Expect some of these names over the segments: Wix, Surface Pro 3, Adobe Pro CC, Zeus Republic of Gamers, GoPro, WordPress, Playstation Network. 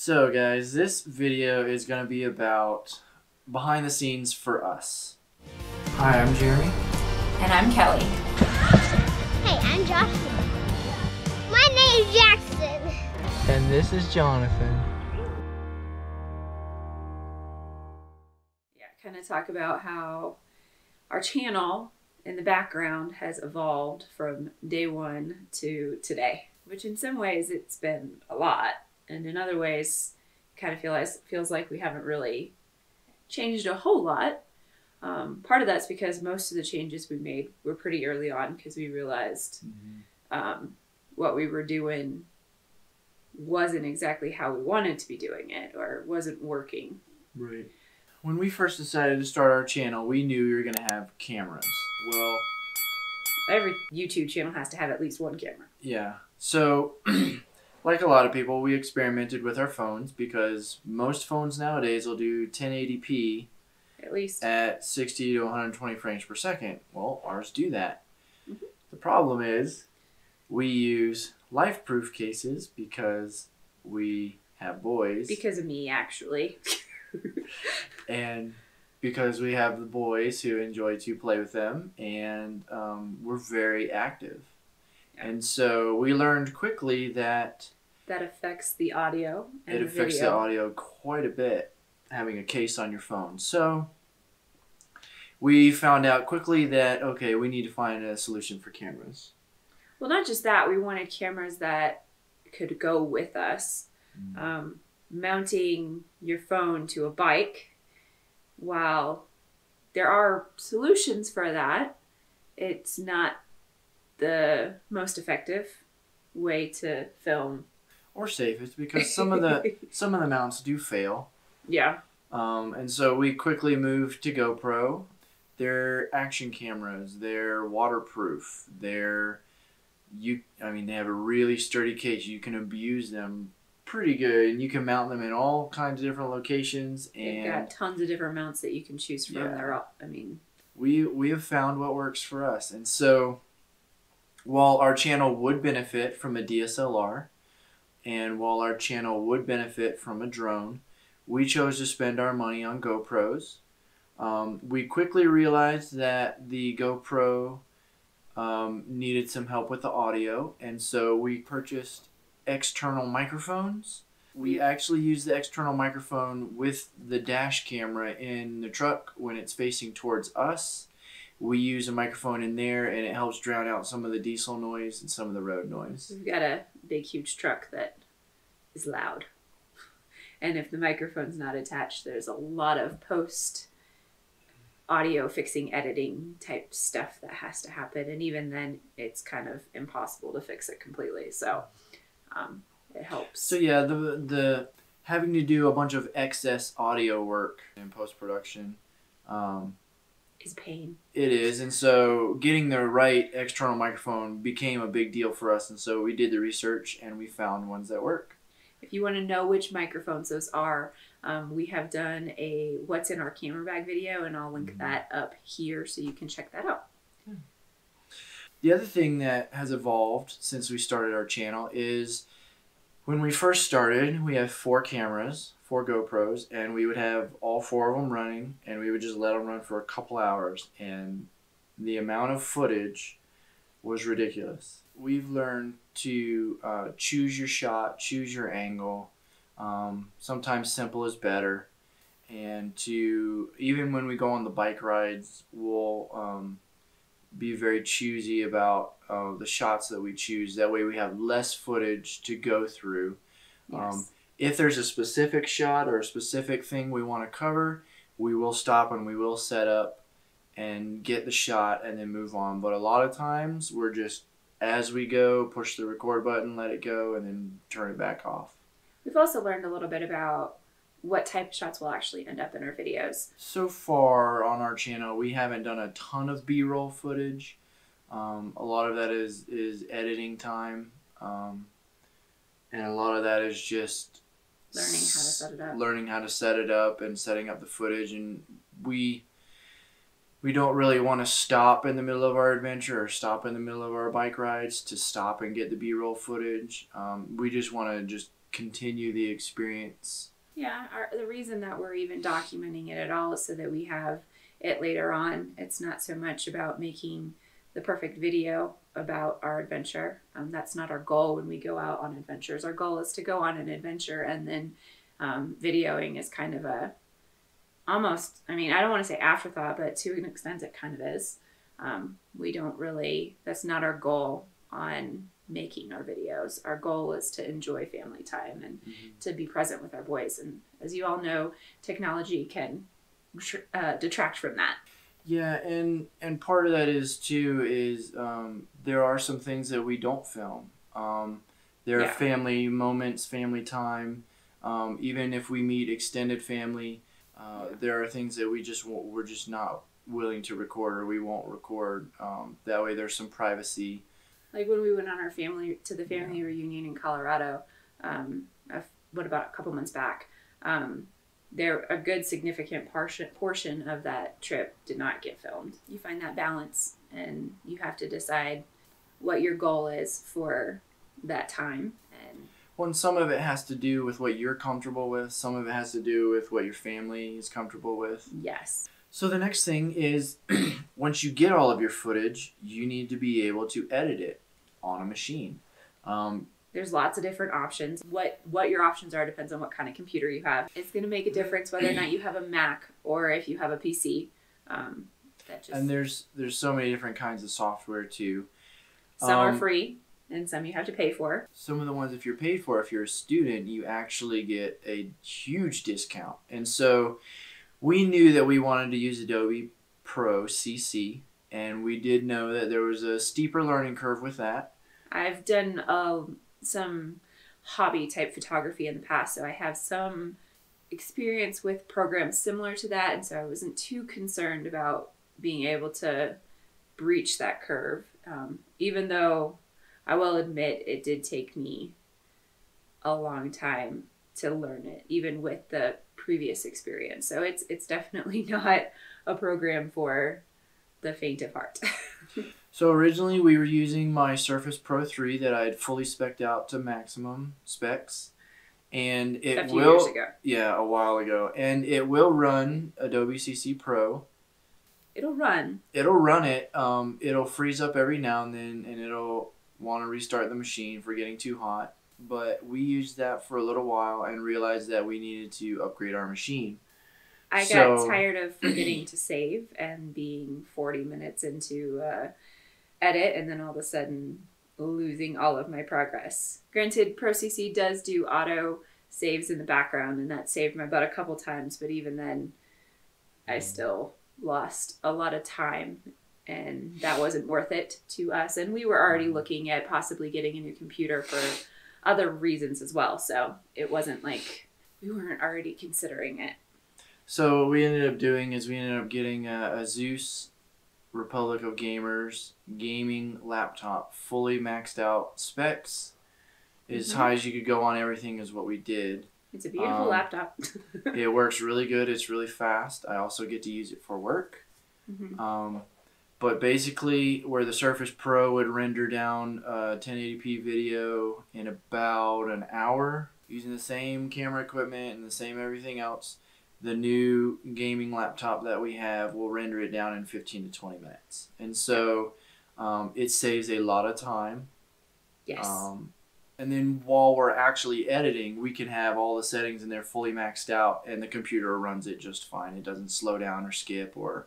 So guys, this video is going to be about behind the scenes for us. Hi, I'm Jeremy. And I'm Kelly. Hey, I'm Joshua. My name's Jackson. And this is Jonathan. Yeah, kind of talk about how our channel in the background has evolved from day one to today, which in some ways it's been a lot. And in other ways, kind of feels like we haven't really changed a whole lot. Part of that's because most of the changes we made were pretty early on because we realized what we were doing wasn't exactly how we wanted to be doing it or wasn't working. Right. When we first decided to start our channel, we knew we were going to have cameras. Well, every YouTube channel has to have at least one camera. Yeah. So... like a lot of people, we experimented with our phones because most phones nowadays will do 1080p at least at 60 to 120 frames per second. Well, ours do that. Mm-hmm. The problem is we use LifeProof cases because we have boys. Because of me, actually. And because we have the boys who enjoy to play with them, and we're very active. And so we learned quickly that... that affects the audio and the video. It affects the audio quite a bit, having a case on your phone. So we found out quickly that, okay, we need to find a solution for cameras. Well, not just that. We wanted cameras that could go with us. Mm. Mounting your phone to a bike, while there are solutions for that, it's not the most effective way to film or safest, because some of the mounts do fail. Yeah. And so we quickly moved to GoPro. They're action cameras. They're waterproof. They're I mean they have a really sturdy case. You can abuse them pretty good, and you can mount them in all kinds of different locations. And you've got tons of different mounts that you can choose from. Yeah. They're all, I mean, we have found what works for us, and so. While our channel would benefit from a DSLR, and while our channel would benefit from a drone, we chose to spend our money on GoPros. We quickly realized that the GoPro needed some help with the audio, and so we purchased external microphones. We actually use the external microphone with the dash camera in the truck when it's facing towards us. We use a microphone in there, and it helps drown out some of the diesel noise and some of the road noise. We've got a big, huge truck that is loud. And if the microphone's not attached, there's a lot of post audio fixing, editing type stuff that has to happen. And even then, it's kind of impossible to fix it completely. So it helps. So yeah, the having to do a bunch of excess audio work in post-production, is pain. It is, and so getting the right external microphone became a big deal for us, and so we did the research and we found ones that work. If you want to know which microphones those are, we have done a what's in our camera bag video, and I'll link that up here so you can check that out. Yeah. The other thing that has evolved since we started our channel is when we first started, we have four cameras. Four GoPros, and we would have all four of them running, and we would just let them run for a couple hours, and the amount of footage was ridiculous. We've learned to choose your shot, choose your angle. Sometimes simple is better, and to even when we go on the bike rides, we'll be very choosy about the shots that we choose. That way we have less footage to go through. Yes. If there's a specific shot or a specific thing we want to cover, we will stop and we will set up and get the shot and then move on. But a lot of times we're just, as we go, push the record button, let it go, and then turn it back off. We've also learned a little bit about what type of shots will actually end up in our videos. So far on our channel, we haven't done a ton of B-roll footage. A lot of that is editing time. And a lot of that is just learning how to set it up. Learning how to set it up and setting up the footage, and we don't really want to stop in the middle of our adventure or stop in the middle of our bike rides to stop and get the B-roll footage. We just want to just continue the experience. Yeah, the reason that we're even documenting it at all is so that we have it later on. It's not so much about making the perfect video about our adventure. That's not our goal when we go out on adventures. Our goal is to go on an adventure, and then videoing is kind of a, almost, I mean, I don't want to say afterthought, but to an extent it kind of is. We don't really, that's not our goal on making our videos. Our goal is to enjoy family time and to be present with our boys. And as you all know, technology can detract from that. Yeah, and part of that is too is there are some things that we don't film. There are family moments, family time. Even if we meet extended family, there are things that we just won't, we're just not willing to record, or we won't record. That way, there's some privacy. Like when we went on our family to the family reunion in Colorado, about a couple months back, a good significant portion of that trip did not get filmed. You find that balance, and you have to decide what your goal is for that time. And some of it has to do with what you're comfortable with. Some of it has to do with what your family is comfortable with. Yes. So the next thing is, once you get all of your footage, you need to be able to edit it on a machine. There's lots of different options. What your options are depends on what kind of computer you have. It's going to make a difference whether or not you have a Mac or if you have a PC. And there's so many different kinds of software too. Some are free and some you have to pay for. Some of the ones, if you're paid for, if you're a student, you actually get a huge discount. And so we knew that we wanted to use Adobe Pro CC, and we did know that there was a steeper learning curve with that. I've done some hobby type photography in the past, so I have some experience with programs similar to that, and so I wasn't too concerned about being able to breach that curve, even though I will admit it did take me a long time to learn it, even with the previous experience. So it's definitely not a program for the faint of heart. So originally we were using my Surface Pro 3 that I had fully spec'd out to maximum specs, and it a few will years ago. Yeah, a while ago, and it will run Adobe CC Pro. It'll run it. It'll freeze up every now and then, and it'll want to restart the machine for getting too hot. But we used that for a little while and realized that we needed to upgrade our machine. I got tired of forgetting to save and being 40 minutes into edit and then all of a sudden losing all of my progress. Granted, Pro CC does do auto saves in the background, and that saved my butt a couple times, but even then I still lost a lot of time, and that wasn't worth it to us. And we were already looking at possibly getting a new computer for other reasons as well, so it wasn't like we weren't already considering it. So what we ended up doing is we ended up getting a Zeus Republic of Gamers gaming laptop, fully maxed out specs, as high as you could go on everything is what we did. It's a beautiful laptop. It works really good. It's really fast. I also get to use it for work. But basically, where the Surface Pro would render down a 1080p video in about an hour using the same camera equipment and the same everything else, the new gaming laptop that we have will render it down in 15 to 20 minutes. And so it saves a lot of time. Yes. And then while we're actually editing, we can have all the settings in there fully maxed out, and the computer runs it just fine. It doesn't slow down or skip or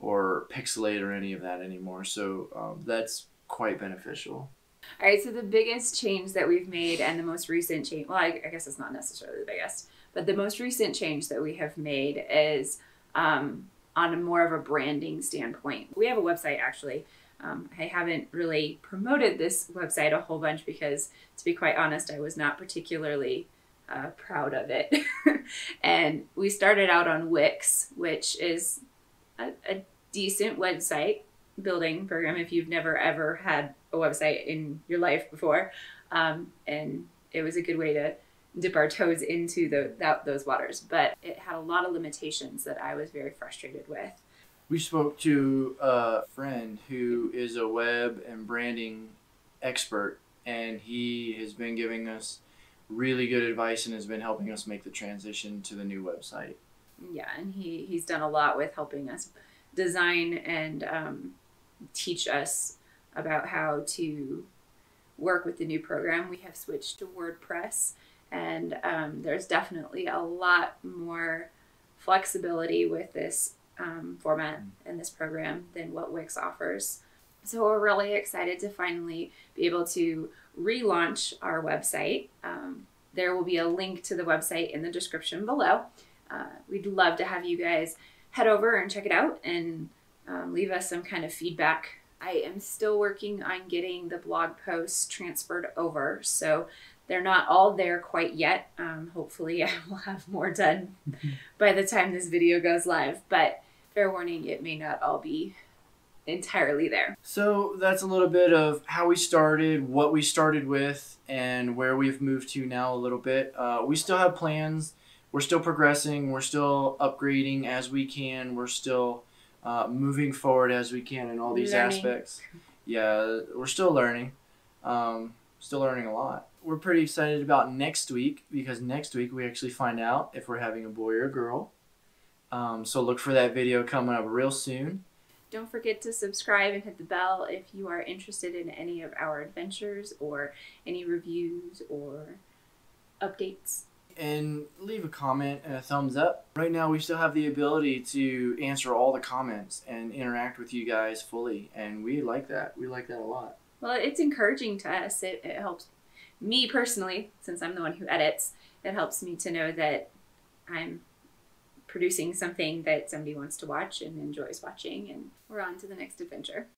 pixelate or any of that anymore. So that's quite beneficial. All right, so the biggest change that we've made, and the most recent change, well, I guess it's not necessarily the biggest, but the most recent change that we have made is on a more of a branding standpoint. We have a website, actually. I haven't really promoted this website a whole bunch because, to be quite honest, I was not particularly proud of it. And we started out on Wix, which is a decent website building program if you've never ever had a website in your life before, and it was a good way to dip our toes into those waters, but it had a lot of limitations that I was very frustrated with. We spoke to a friend who is a web and branding expert, and he has been giving us really good advice and has been helping us make the transition to the new website. Yeah, and he's done a lot with helping us design and teach us about how to work with the new program. We have switched to WordPress, and there's definitely a lot more flexibility with this format and this program than what Wix offers. So we're really excited to finally be able to relaunch our website. There will be a link to the website in the description below. We'd love to have you guys head over and check it out and leave us some kind of feedback. I am still working on getting the blog posts transferred over, so they're not all there quite yet. Hopefully I will have more done by the time this video goes live, but fair warning, it may not all be entirely there. So that's a little bit of how we started, what we started with, and where we've moved to now a little bit. We still have plans. We're still progressing. We're still upgrading as we can. We're still moving forward as we can in all these aspects. Yeah, we're still learning. Still learning a lot. We're pretty excited about next week, because next week we actually find out if we're having a boy or a girl. So look for that video coming up real soon. Don't forget to subscribe and hit the bell if you are interested in any of our adventures or any reviews or updates. And leave a comment and a thumbs up. Right now we still have the ability to answer all the comments and interact with you guys fully, and we like that. We like that a lot. Well, it's encouraging to us. It helps me personally, since I'm the one who edits. It helps me to know that I'm producing something that somebody wants to watch and enjoys watching, and we're on to the next adventure.